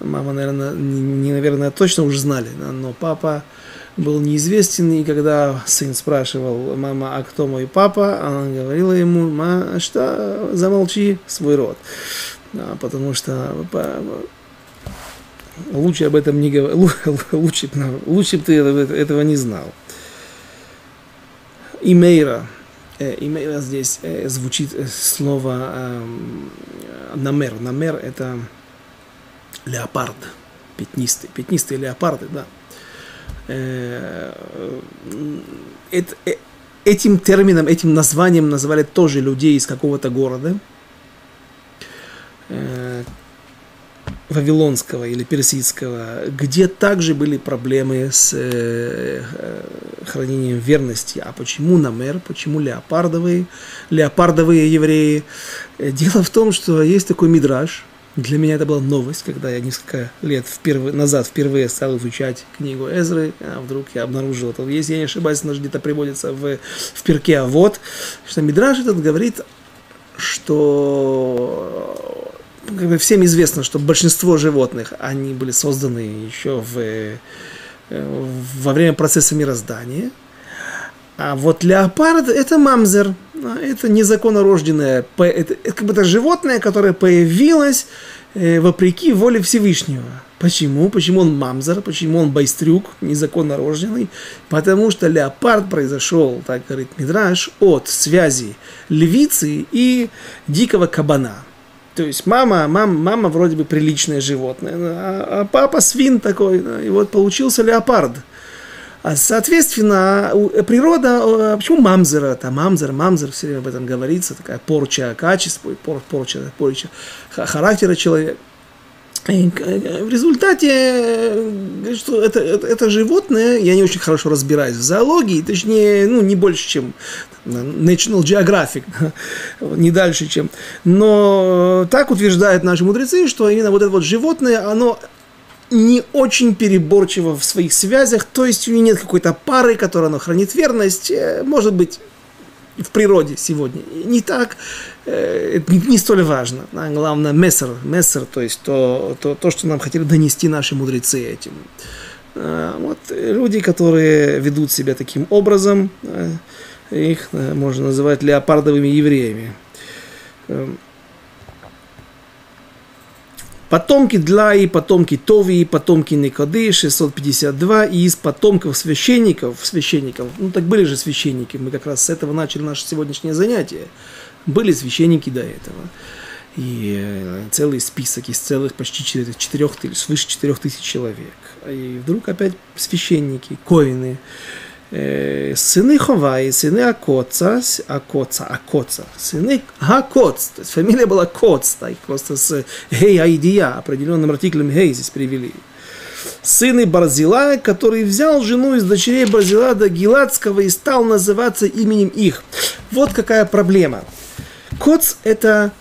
Мама, наверное, точно уже знали, но папа был неизвестен, и когда сын спрашивал: мама, а кто мой папа, она говорила ему: ма, что, замолчи свой род, потому что лучше об этом не говорил, лучше бы ты этого не знал. Имейра. Имейра здесь звучит слово намер. Намер — это леопард, пятнистый. Пятнистые леопарды, да. Этим термином, этим названием назвали тоже людей из какого-то города вавилонского или персидского, где также были проблемы с хранением верности. А почему намер, почему леопардовые евреи? Дело в том, что есть такой мидраш. Для меня это была новость, когда я несколько лет назад впервые стал изучать книгу Эзры, а вдруг я обнаружил это. Если я не ошибаюсь, она где-то приводится в Перке Авот, что мидраш этот говорит, что всем известно, что большинство животных, они были созданы еще во время процесса мироздания. А вот леопард – это мамзер, это незаконнорожденное, это как бы это животное, которое появилось вопреки воле Всевышнего. Почему? Почему он мамзер, почему он байстрюк, незаконнорожденный? Потому что леопард произошел, так говорит мидраш, от связи львицы и дикого кабана. То есть мама вроде бы приличное животное, а папа свин такой, и вот получился леопард. А соответственно, природа, почему мамзера, там мамзер, все время об этом говорится, такая порча качества, порча характера человека. И в результате, что это животное, я не очень хорошо разбираюсь в зоологии, точнее, ну, не больше, чем National Geographic, не дальше, чем. Но так утверждают наши мудрецы, что именно вот это вот животное, оно не очень переборчиво в своих связях, то есть у него нет какой-то пары, которая оно хранит верность, может быть, в природе сегодня. Не так, это не столь важно. Главное, мессер, то есть то, что нам хотели донести наши мудрецы этим. Вот люди, которые ведут себя таким образом, их можно называть леопардовыми евреями. Потомки Длаи, потомки Товии, потомки Никоды, 652, и из потомков священников, ну так были же священники, мы как раз с этого начали наше сегодняшнее занятие, были священники до этого, и целый список из целых почти свыше 4000 человек, и вдруг опять священники, коины, сыны Ховаи, сыны Акоца, сыны Акоц, то есть фамилия была Коц, так, просто с Гей Айдия, определенным артиклем Гей здесь привели. сына Барзилая, который взял жену из дочерей Барзилада Гиладского и стал называться именем их. Вот какая проблема. Коц это...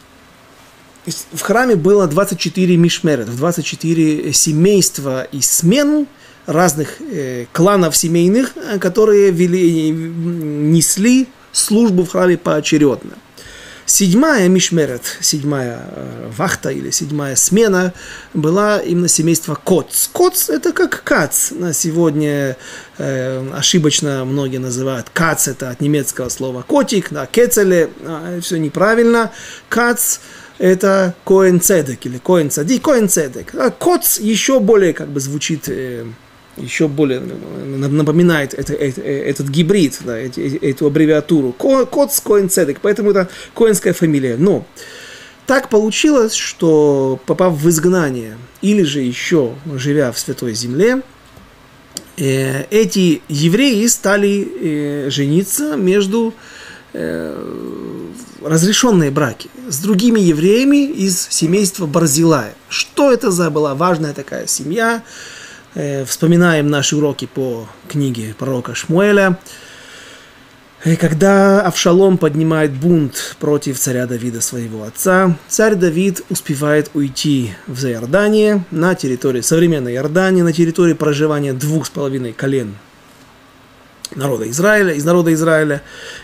В храме было 24 мишмерет, 24 семейства и смен разных кланов семейных, которые несли службу в храме поочередно. Седьмая мишмерет, седьмая вахта или седьмая смена была именно семейство Коц. Коц это как Кац. На сегодня ошибочно многие называют Кац, это от немецкого слова котик, да, кецеле, все неправильно. Кац это Коэн Цедек или Коэн Цадик, Коэн Цедек. А Коц еще более как бы звучит... еще более напоминает этот гибрид, да, эту аббревиатуру. Коц, Коэн Цедек, поэтому это коэнская фамилия. Но так получилось, что попав в изгнание, или же еще живя в Святой Земле, эти евреи стали жениться между разрешенные браки с другими евреями из семейства Барзилая. Что это за была важная такая семья? Вспоминаем наши уроки по книге пророка Шмуэля. Когда Авшалом поднимает бунт против царя Давида, своего отца, царь Давид успевает уйти в Иорданию, на территории современной Иордании, на территории проживания 2,5 колен народа Израиля, из народа Израиля.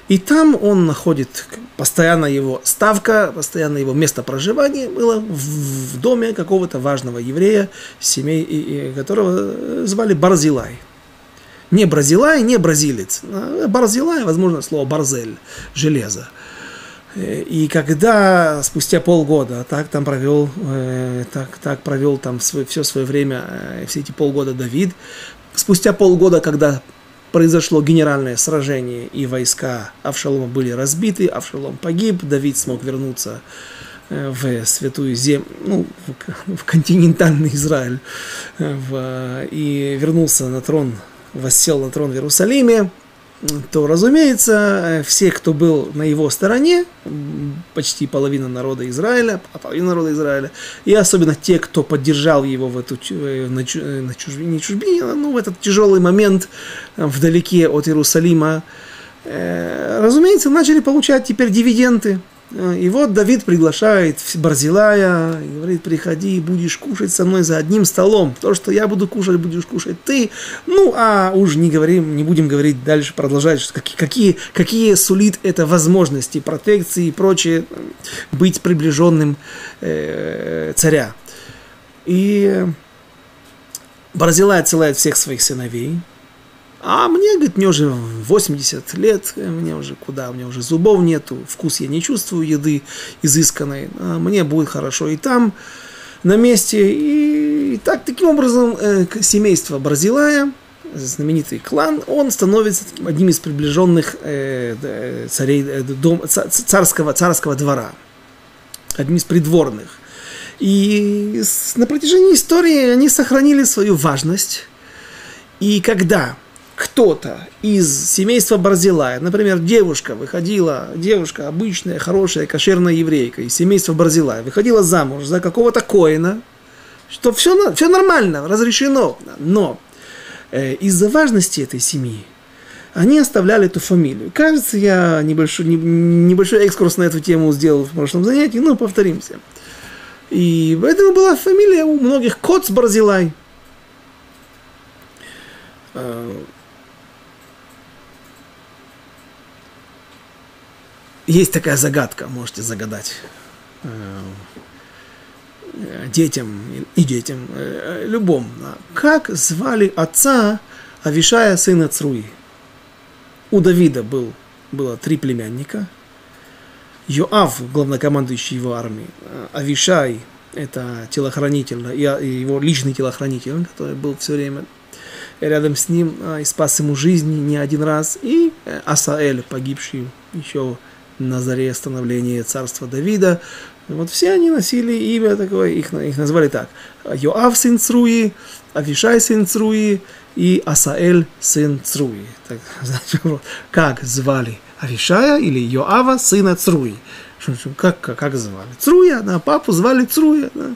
И там он находит, постоянно его ставка, постоянно его место проживания было в доме какого-то важного еврея, семей которого звали Барзилай. Не Барзилай, не бразилец. Барзилай, возможно, слово барзель, железо. И когда спустя полгода, так провел там все свое время, все эти полгода Давид, спустя полгода, когда произошло генеральное сражение, и войска Авшалома были разбиты, Авшалом погиб, Давид смог вернуться в святую землю, ну, в континентальный Израиль, и вернулся на трон, воссел на трон в Иерусалиме, то, разумеется, все, кто был на его стороне, почти половина народа Израиля, и особенно те, кто поддержал его в эту, в этот тяжелый момент вдалеке от Иерусалима, разумеется, начали получать теперь дивиденды. И вот Давид приглашает Барзилая, и говорит, приходи, будешь кушать со мной за одним столом. То, что я буду кушать, будешь кушать ты. Ну, а уж не будем говорить дальше, продолжать, какие сулит это возможности, протекции и прочее, быть приближенным царя. И Барзилай отсылает всех своих сыновей. А мне, говорит, мне уже 80 лет, мне уже куда, мне уже зубов нету, вкус я не чувствую еды изысканной, а мне будет хорошо и там, на месте. И так, таким образом, семейство Барзилая, знаменитый клан, он становится одним из приближенных царей, царского двора, одним из придворных. И на протяжении истории они сохранили свою важность. И когда кто-то из семейства Барзилая, например, девушка обычная, хорошая, кошерная еврейка из семейства Барзилая, выходила замуж за какого-то коэна, что все нормально, разрешено. Но из-за важности этой семьи они оставляли эту фамилию. Кажется, я небольшой экскурс на эту тему сделал в прошлом занятии, но повторимся. И поэтому была фамилия у многих Коц Барзилай. Есть такая загадка, можете загадать детям, любому. Как звали отца Авишая, сына Цруи? У Давида было 3 племянника. Йоав, главнокомандующий его армией, Авишай, это телохранитель, его личный телохранитель, который был все время рядом с ним и спас ему жизнь не один раз, и Асаэль, погибший еще на заре становления царства Давида. Вот все они носили имя такое, их назвали так. Йоав, сын Цруи, Авишай, сын Цруи, и Асаэль, сын Цруи. Так, как звали Авишая или Йоава, сына Цруи? Как звали? Цруя, да, папу звали Цруя. Да.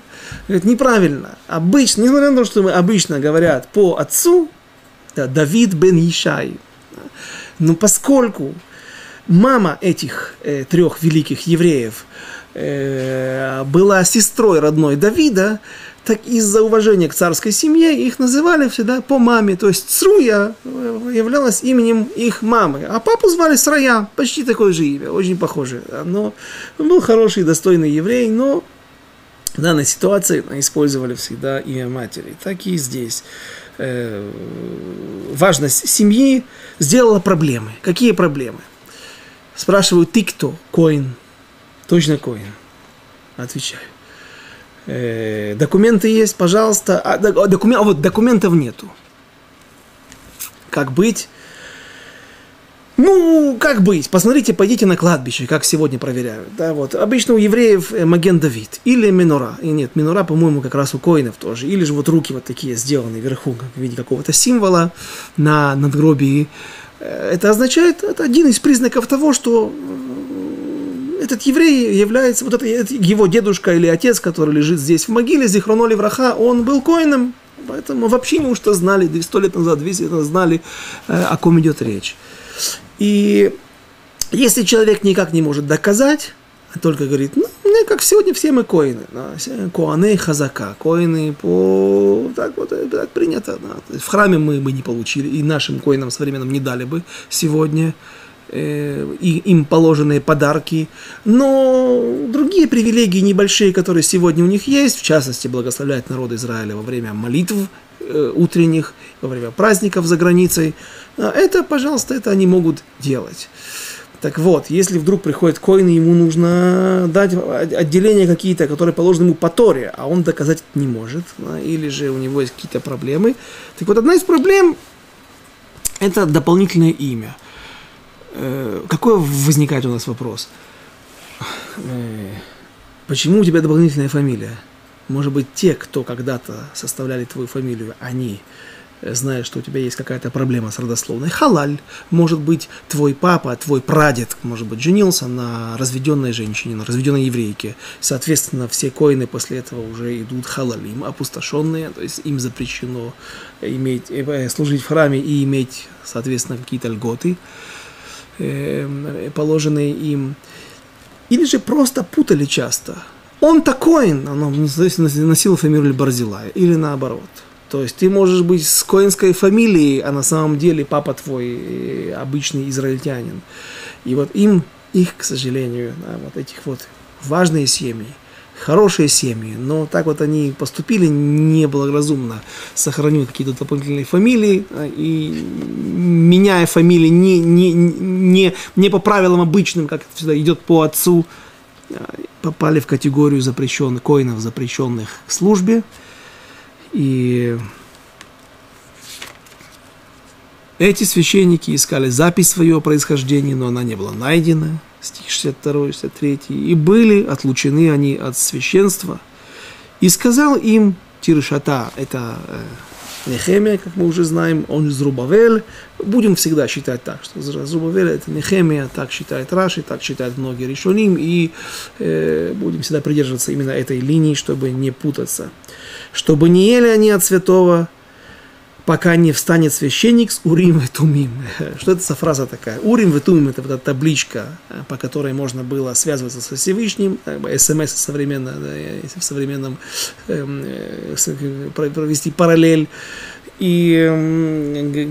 Говорит, неправильно. Обычно, несмотря на то, что обычно говорят по отцу, да, Давид бен Ишай. Да. Но поскольку мама этих трех великих евреев была сестрой родной Давида, так из-за уважения к царской семье их называли всегда по маме. То есть Цруя являлась именем их мамы. А папу звали Срая, почти такое же имя, очень похоже. Но он был хороший, достойный еврей, но в данной ситуации использовали всегда имя матери. Так и здесь. Важность семьи сделала проблемы. Какие проблемы? Спрашивают, ты кто? Коэн. Точно Коэн. Отвечаю. Документы есть, пожалуйста. Вот документов нету. Как быть? Ну, как быть? Посмотрите, пойдите на кладбище, как сегодня проверяют. Да, вот. Обычно у евреев маген Давид или минора. И нет, минора, по-моему, как раз у коинов тоже. Или же вот руки вот такие сделаны вверху, как в виде какого-то символа на надгробии. Это означает, это один из признаков того, что этот еврей является, вот это его дедушка или отец, который лежит здесь в могиле, Зихроно левраха, он был коином, поэтому вообще неужто знали, 100 лет назад, 200 лет назад знали, о ком идет речь. И если человек никак не может доказать, а только говорит, ну, как сегодня все мы коины, да, коаны хазака, коины по... Так вот, так принято. Да. В храме мы бы не получили, и нашим коинам современным не дали бы сегодня и им положенные подарки, но другие привилегии небольшие, которые сегодня у них есть, в частности, благословляет народ Израиля во время молитв утренних, во время праздников за границей, это, пожалуйста, это они могут делать. Так вот, если вдруг приходит коин, ему нужно дать отделения какие-то, которые положены ему по Торе, а он доказать это не может, или же у него есть какие-то проблемы. Так вот, одна из проблем – это дополнительное имя. Какой возникает у нас вопрос? Почему у тебя дополнительная фамилия? Может быть, те, кто когда-то составляли твою фамилию, они знают, что у тебя есть какая-то проблема с родословной. Халаль. Может быть, твой папа, твой прадед, может быть, женился на разведенной женщине, на разведенной еврейке. Соответственно, все коины после этого уже идут халалим, опустошенные, то есть им запрещено иметь, служить в храме и иметь, соответственно, какие-то льготы, положенные им, или же просто путали часто. Он такой, он носил фамилию Барзилай, или наоборот. То есть ты можешь быть с коинской фамилией, а на самом деле папа твой обычный израильтянин. И вот их, к сожалению, вот этих вот важные семьи, хорошие семьи, но так вот они поступили неблагоразумно, сохранили какие-то дополнительные фамилии и меняя фамилии не по правилам обычным, как это всегда идет по отцу, попали в категорию запрещенных, коинов, запрещенных к службе. И эти священники искали запись своего происхождения, но она не была найдена. Стих 62, 63. «И были отлучены они от священства, и сказал им Тиршата». Это Нехемия, как мы уже знаем, он Зрубавель. Будем всегда считать так, что Зрубавель – это Нехемия, так считает Раши, так считают многие решоним, и будем всегда придерживаться именно этой линии, чтобы не путаться. «Чтобы не ели они от святого, пока не встанет священник с Урим и Тумим». Что это за фраза такая? Урим и Тумим – это вот эта табличка, по которой можно было связываться со Всевышним, СМС современно, да, в современном, провести параллель. И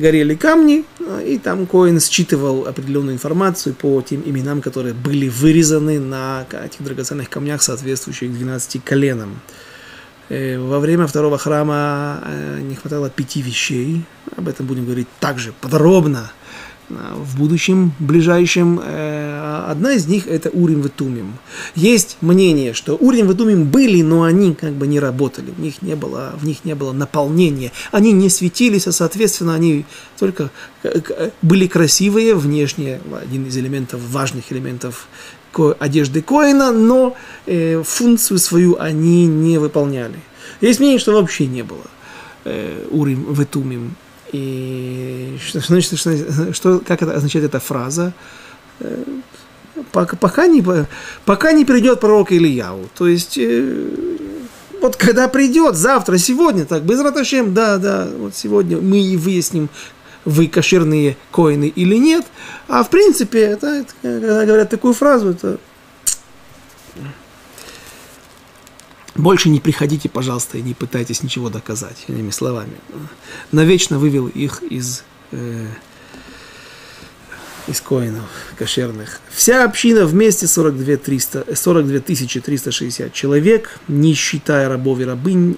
горели камни, и там коин считывал определенную информацию по тем именам, которые были вырезаны на этих драгоценных камнях, соответствующих 12 коленам. Во время второго храма не хватало 5 вещей. Об этом будем говорить также подробно в будущем, ближайшем. Одна из них – это Урим и Тумим. Есть мнение, что Урим и Тумим были, но они как бы не работали. В них не было наполнения. Они не светились, а, соответственно, они только были красивые внешне. Один из элементов, важных элементов одежды коина, но функцию свою они не выполняли. Есть мнение, что вообще не было Урим и Тумим. И как это означает эта фраза? пока не придет пророк Ильяу. То есть, вот когда придет, завтра, сегодня, так, Бэзрат Ашем, да, вот сегодня мы и выясним, вы кошерные коины или нет. А в принципе, это, когда говорят такую фразу, это... Больше не приходите, пожалуйста, и не пытайтесь ничего доказать, иными словами. Навечно вывел их из коинов кошерных. Вся община вместе 42 360 человек, не считая рабов и рабынь,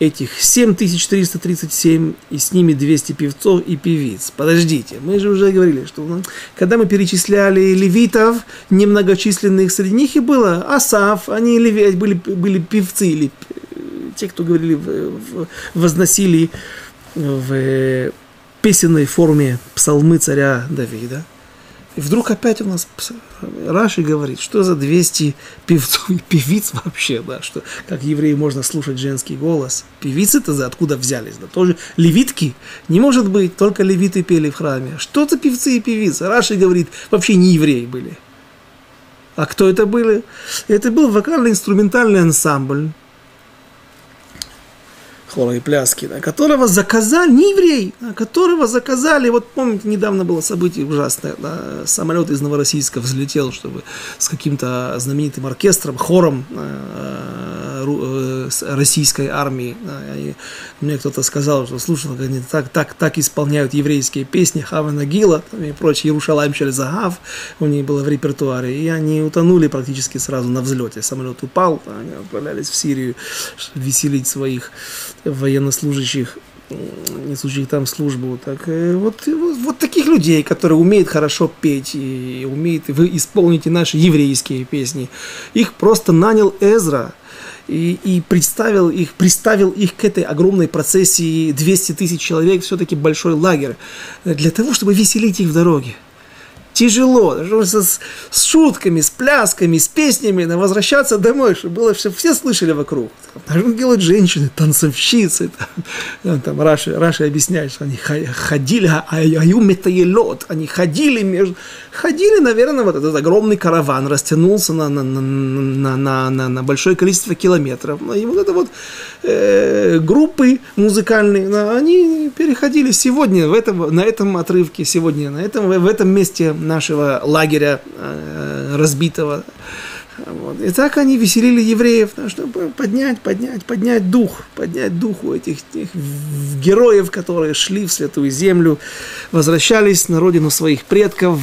этих 7337, и с ними 200 певцов и певиц. Подождите, мы же уже говорили, что когда мы перечисляли левитов, немногочисленных, среди них и было Асав, они были певцы, или те, кто говорили, возносили в песенной форме псалмы царя Давида. И вдруг опять у нас Раши говорит, что за 200 певцов и певиц вообще, да, что как евреи можно слушать женский голос. Певицы-то за откуда взялись? Да, тоже левитки? Не может быть, только левиты пели в храме. Что за певцы и певицы? Раши говорит, вообще не евреи были. А кто это были? Это был вокально-инструментальный ансамбль хора и пляски, да, которого заказали, не еврей, да, которого заказали, вот помните, недавно было событие ужасное, да, самолет из Новороссийска взлетел, чтобы с каким-то знаменитым оркестром, хором российской армии, да, и мне кто-то сказал, что слушал, как они так исполняют еврейские песни, Хава Нагила и прочее, Иерушалаим шель Загав у них было в репертуаре, и они утонули практически сразу на взлете, самолет упал, да, они отправлялись в Сирию веселить своих военнослужащих, несущих там службу. Так, вот таких людей, которые умеют хорошо петь и умеют исполнить и наши еврейские песни. Их просто нанял Эзра и приставил их к этой огромной процессии 200 тысяч человек, все-таки большой лагерь, для того, чтобы веселить их в дороге. Тяжело, с шутками, с плясками, с песнями, но возвращаться домой, чтобы было все, все слышали вокруг. Там делают женщины, танцовщицы. Там Раши объясняет, что они ходили, они ходили между... Ходили, наверное, вот этот огромный караван растянулся на большое количество километров. И вот это вот группы музыкальные, они переходили сегодня на этом отрывке, сегодня в этом месте нашего лагеря разбитого. Вот. И так они веселили евреев, чтобы поднять дух у этих героев, которые шли в святую землю, возвращались на родину своих предков,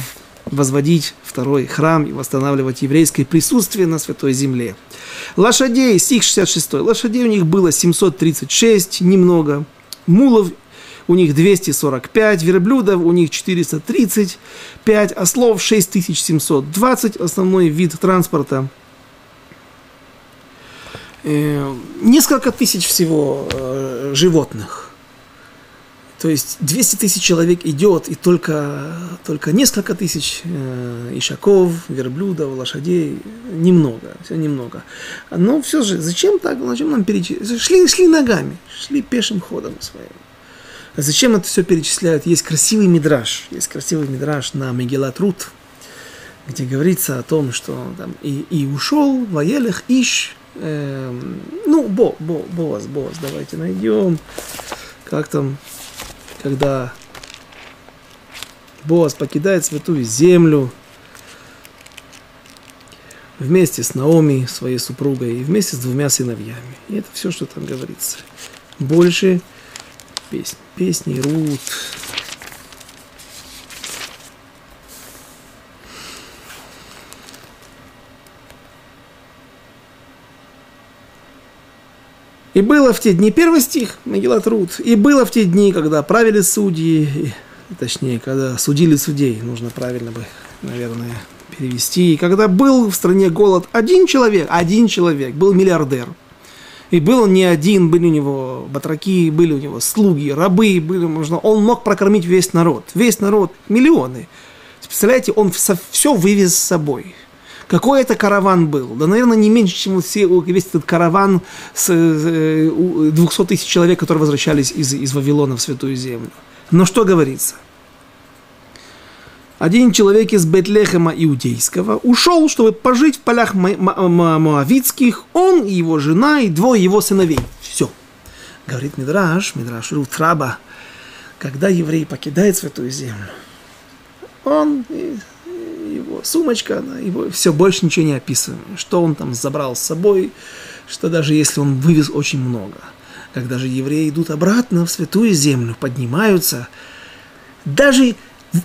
возводить второй храм и восстанавливать еврейское присутствие на святой земле. Лошадей, стих 66. Лошадей у них было 736, немного. Мулов у них 245, верблюдов у них 435, ослов 6720, основной вид транспорта. Несколько тысяч всего животных. То есть 200 тысяч человек идет, и только несколько тысяч ишаков, верблюдов, лошадей. Немного, все немного. Но все же, зачем так? Зачем нам перечислять? Шли ногами, шли пешим ходом своим. Зачем это все перечисляют? Есть красивый мидраж на Мегилат Рут, где говорится о том, что там, и ушел, ваелех, ищ, Боаз, давайте найдем, как там, когда Боаз покидает святую землю вместе с Наоми, своей супругой, и вместе с двумя сыновьями. И это все, что там говорится. Больше... Песни Рут. И было в те дни, первый стих, Мегилат Рут. И было в те дни, когда правили судьи, точнее, когда судили судей, нужно правильно бы, наверное, перевести. И когда был в стране голод, один человек, был миллиардер. И был он не один, были у него батраки, были у него слуги, рабы, он мог прокормить весь народ, миллионы. Представляете, он все вывез с собой. Какой это караван был? Да, наверное, не меньше, чем весь этот караван с 200 тысяч человек, которые возвращались из Вавилона в Святую Землю. Но что говорится? Один человек из Бетлехема Иудейского ушел, чтобы пожить в полях Моавицких, он и его жена, и двое его сыновей. Все. Говорит Мидраш Рут Раба, когда еврей покидает святую землю, он, его сумочка, его, все, больше ничего не описываем. Что он там забрал с собой, что даже если он вывез очень много. Когда же евреи идут обратно в святую землю, поднимаются, даже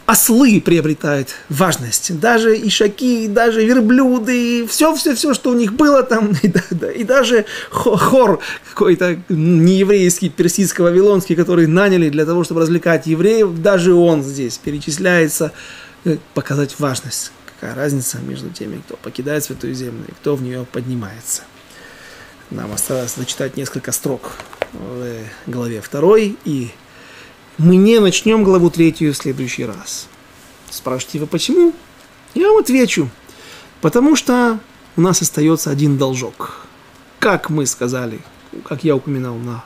ослы приобретают важность, даже ишаки, даже верблюды, и все-все-все, что у них было там, и даже хор какой-то нееврейский, персидско-вавилонский, который наняли для того, чтобы развлекать евреев, даже он здесь перечисляется, показать важность. Какая разница между теми, кто покидает святую землю, и кто в нее поднимается. Нам осталось зачитать несколько строк в главе 2, и мы не начнем главу 3 в следующий раз. Спрашивайте вы почему? Я вам отвечу. Потому что у нас остается один должок. Как мы сказали, как я упоминал на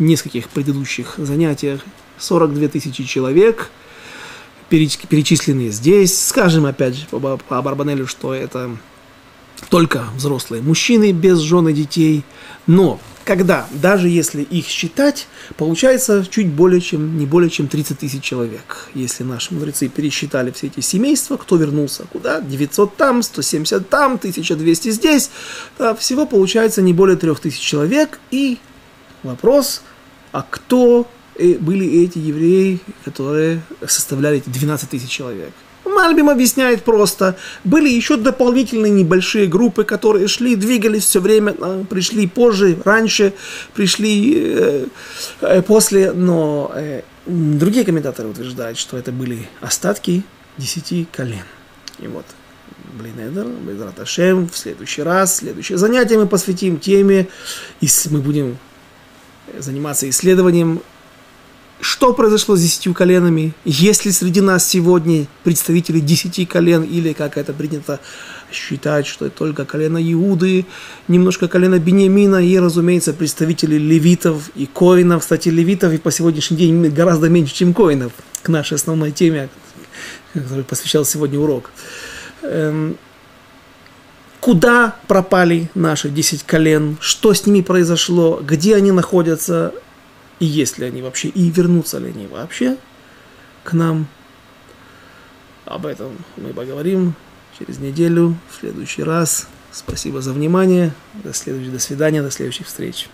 нескольких предыдущих занятиях, 42 тысячи человек, перечисленные здесь. Скажем опять же по Барбанелю, что это только взрослые мужчины без жен и детей. Но когда, даже если их считать, получается чуть более чем, не более чем 30 тысяч человек. Если наши мудрецы пересчитали все эти семейства, кто вернулся куда, 900 там, 170 там, 1200 здесь, всего получается не более 3000 человек. И вопрос, а кто были эти евреи, которые составляли эти 12 тысяч человек? Мальбим объясняет просто. Были еще дополнительные небольшие группы, которые шли, двигались все время, пришли позже, раньше, пришли после, но другие комментаторы утверждают, что это были остатки 10 колен. И вот, Блинедер, Бейзрат Ашем, в следующий раз, следующее занятие мы посвятим теме, и мы будем заниматься исследованием, что произошло с 10 коленами? Есть ли среди нас сегодня представители 10 колен, или, как это принято считать, что это только колено Иуды, немножко колено Беньямина и, разумеется, представители левитов и коинов. Кстати, левитов и по сегодняшний день гораздо меньше, чем коинов, к нашей основной теме, которой посвящал сегодня урок. Куда пропали наши 10 колен? Что с ними произошло? Где они находятся? И есть ли они вообще, и вернутся ли они вообще к нам. Об этом мы поговорим через неделю, в следующий раз. Спасибо за внимание. До свидания, до следующих встреч.